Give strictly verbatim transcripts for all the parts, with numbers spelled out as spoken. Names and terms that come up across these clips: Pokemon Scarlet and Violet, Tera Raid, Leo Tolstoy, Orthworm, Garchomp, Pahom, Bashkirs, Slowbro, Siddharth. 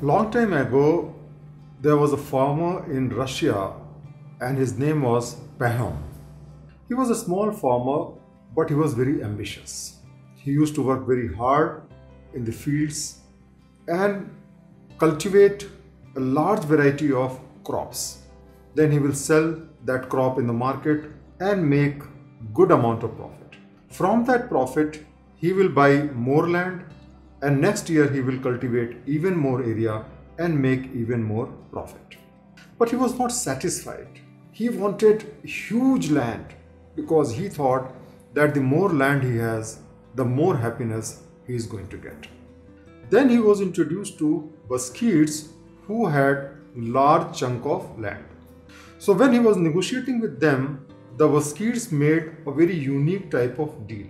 Long time ago, there was a farmer in Russia and his name was Pahom. He was a small farmer, but he was very ambitious. He used to work very hard in the fields and cultivate a large variety of crops. Then he will sell that crop in the market and make good amount of profit. From that profit, he will buy more land, and next year he will cultivate even more area and make even more profit. But he was not satisfied. He wanted huge land because he thought that the more land he has, the more happiness he is going to get. Then he was introduced to Bashkirs, who had large chunk of land. So when he was negotiating with them, the Bashkirs made a very unique type of deal.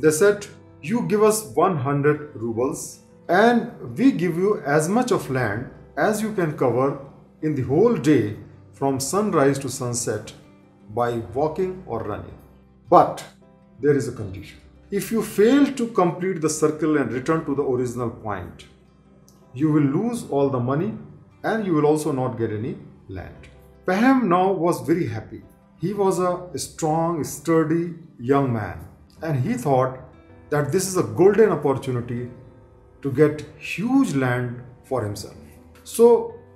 They said, "You give us one hundred rubles and we give you as much of land as you can cover in the whole day from sunrise to sunset by walking or running. But there is a condition. If you fail to complete the circle and return to the original point, you will lose all the money and you will also not get any land." Pahom now was very happy. He was a strong, sturdy young man, and he thought that this is a golden opportunity to get huge land for himself. So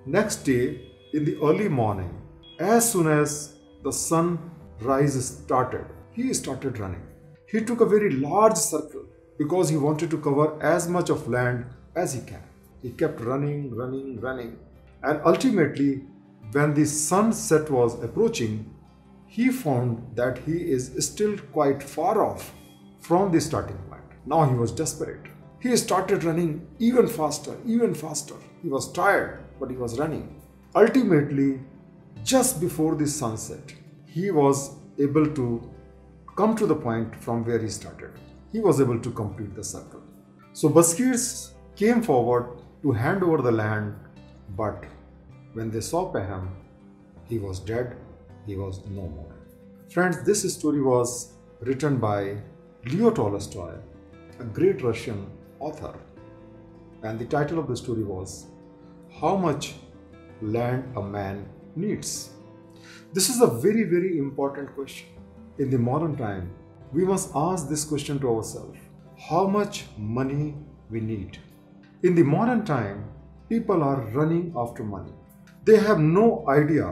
next day in the early morning, as soon as the sunrise started, he started running. He took a very large circle because he wanted to cover as much of land as he can. He kept running, running, running. And ultimately, when the sunset was approaching, he found that he is still quite far off from the starting point. Now he was desperate. He started running even faster, even faster. He was tired, but he was running. Ultimately, just before the sunset, he was able to come to the point from where he started. He was able to complete the circle. So Bashkirs came forward to hand over the land, but when they saw Pahom, he was dead. He was no more. Friends, this story was written by Leo Tolstoy, a great Russian author, and the title of the story was "How Much Land a Man Needs." This is a very, very important question. In the modern time, we must ask this question to ourselves: how much money we need? In the modern time, people are running after money. They have no idea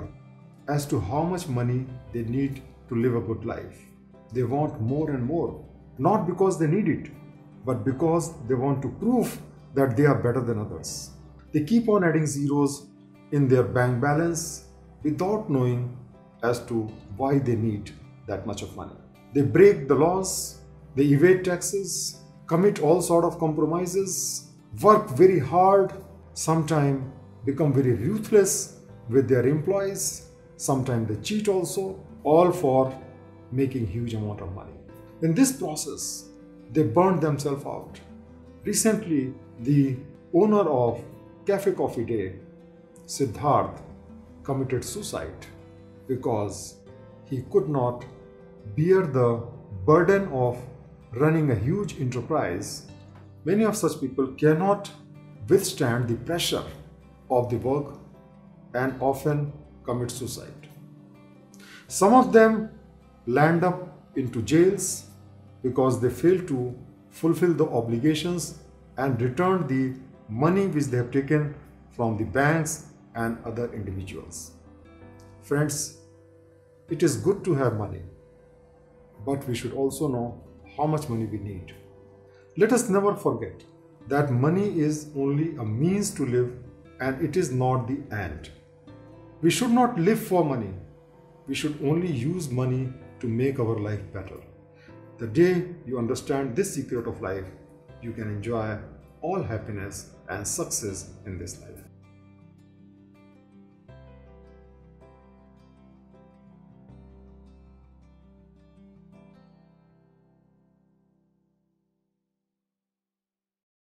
as to how much money they need to live a good life. They want more and more. Not because they need it, but because they want to prove that they are better than others. They keep on adding zeros in their bank balance without knowing as to why they need that much of money. They break the laws, they evade taxes, commit all sort of compromises, work very hard, sometimes become very ruthless with their employees, sometimes they cheat also, all for making huge amount of money. In this process, they burned themselves out. Recently, the owner of Cafe Coffee Day, Siddharth, committed suicide because he could not bear the burden of running a huge enterprise. Many of such people cannot withstand the pressure of the work and often commit suicide. Some of them land up into jails because they failed to fulfill the obligations and return the money which they have taken from the banks and other individuals. Friends, it is good to have money, but we should also know how much money we need. Let us never forget that money is only a means to live and it is not the end. We should not live for money. We should only use money to make our life better. The day you understand this secret of life, you can enjoy all happiness and success in this life.